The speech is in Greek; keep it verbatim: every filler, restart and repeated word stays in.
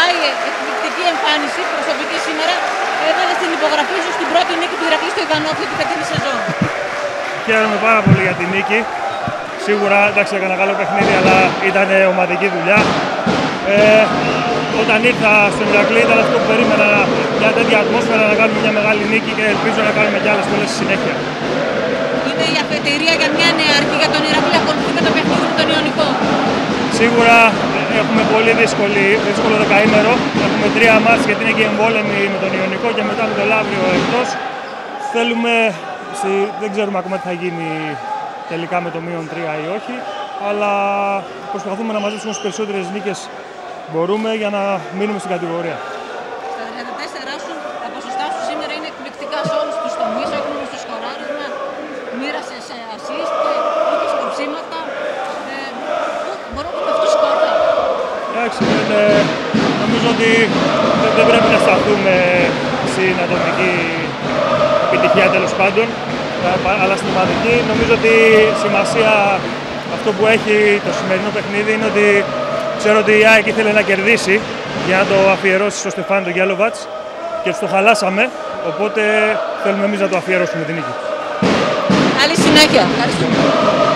φοράει εκπληκτική εμφάνιση προσωπική σήμερα, έβαλε στην υπογραφή σου στην πρώτη νίκη του Ηρακλή στο Ιωνικό του φετινή σεζόν. Χαίρομαι πάρα πολύ για τη νίκη. Σίγουρα εντάξει, έκανα καλό παιχνίδι, αλλά ήταν ομαδική δουλειά. Ε, όταν ήρθα στον Ηρακλή, ήταν αυτό που περίμενα, μια τέτοια ατμόσφαιρα, να κάνουμε μια μεγάλη νίκη και ελπίζω να κάνουμε κι άλλες πολλές στη συνέχεια. Είναι η αφετηρία για μια νεαρκή για τον Ηρακλή, ακολουθεί με το παιχνίδι με τον Ιωνικό. Σίγουρα έχουμε πολύ δύσκολη, δύσκολο δεκαήμερο. Έχουμε τρία μάτς γιατί είναι και εμβόλεμοι με τον Ιωνικό και μετά με τον Λάβριο εκτός. Θέλουμε, δεν ξέρουμε ακόμα τι θα γίνει τελικά με το μείον τρία ή όχι, αλλά προσπαθούμε να μαζέψουμε τις περισσότερες νίκες μπορούμε για να μείνουμε στην κατηγορία. Στα τριάντα τέσσερα σου, τα ποσοστά σου σήμερα είναι εκπληκτικά σε όλους τους τομείς, όχι μόνο στο σκοράρισμα, μοίρασες assist και έχεις κοψίματα. Ε, μπορώ να πω αυτό σκόρτα. Εντάξει, νομίζω ότι δεν, δεν πρέπει να σταθούμε στην ατομική επιτυχία τέλος πάντων, αλλά στην ομαδική νομίζω ότι σημασία αυτό που έχει το σημερινό παιχνίδι είναι ότι ξέρω ότι η ΑΕΚ ήθελε να κερδίσει για να το αφιερώσει στο Στεφάνι τον Γέλοβατς και τους το χαλάσαμε, οπότε θέλουμε εμείς να το αφιερώσουμε την νίκη. Καλή συνέχεια. Ευχαριστούμε.